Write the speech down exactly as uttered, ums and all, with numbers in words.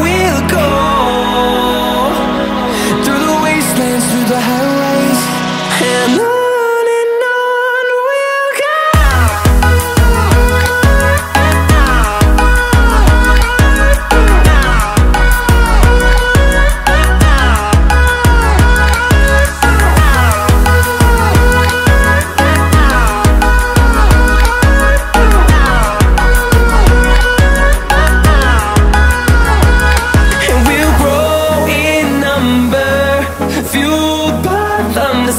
we'll go, through the wastelands, through the highways. And on